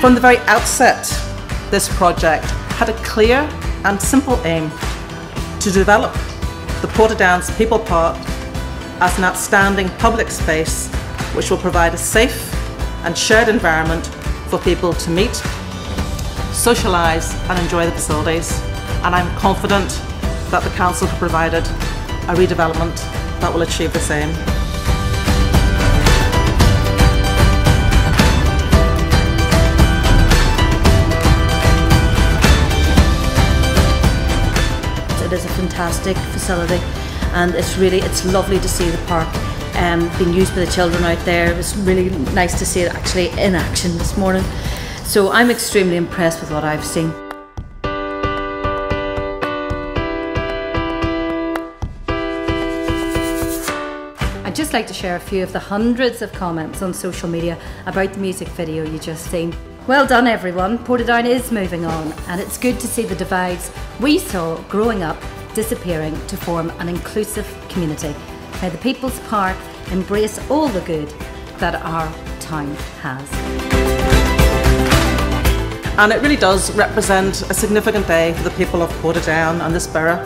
From the very outset, this project had a clear and simple aim to develop the Portadown's People's Park as an outstanding public space which will provide a safe and shared environment for people to meet, socialise and enjoy the facilities, and I'm confident that the Council have provided a redevelopment that will achieve the same. It is a fantastic facility and it's lovely to see the park being used by the children out there. It was really nice to see it actually in action this morning. So I'm extremely impressed with what I've seen. I'd just like to share a few of the hundreds of comments on social media about the music video you just seen. Well done everyone, Portadown is moving on and it's good to see the divides we saw growing up disappearing to form an inclusive community. May the People's Park embrace all the good that our town has. And it really does represent a significant day for the people of Portadown and this borough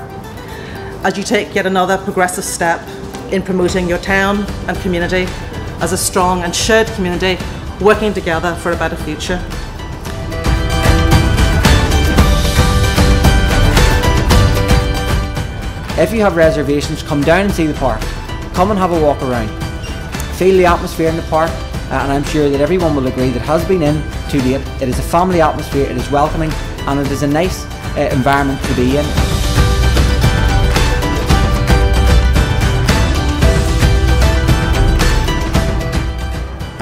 as you take yet another progressive step in promoting your town and community as a strong and shared community working together for a better future. If you have reservations, come down and see the park. Come and have a walk around. Feel the atmosphere in the park, and I'm sure that everyone will agree that has been in too late. It is a family atmosphere, it is welcoming, and it is a nice environment to be in.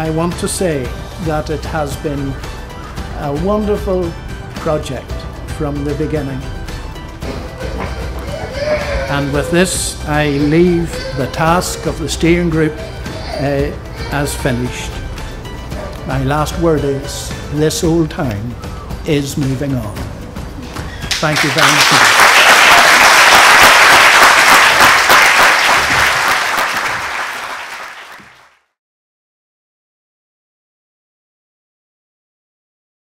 I want to say that it has been a wonderful project from the beginning. And with this, I leave the task of the steering group as finished. My last word is, this old town is moving on. Thank you very much.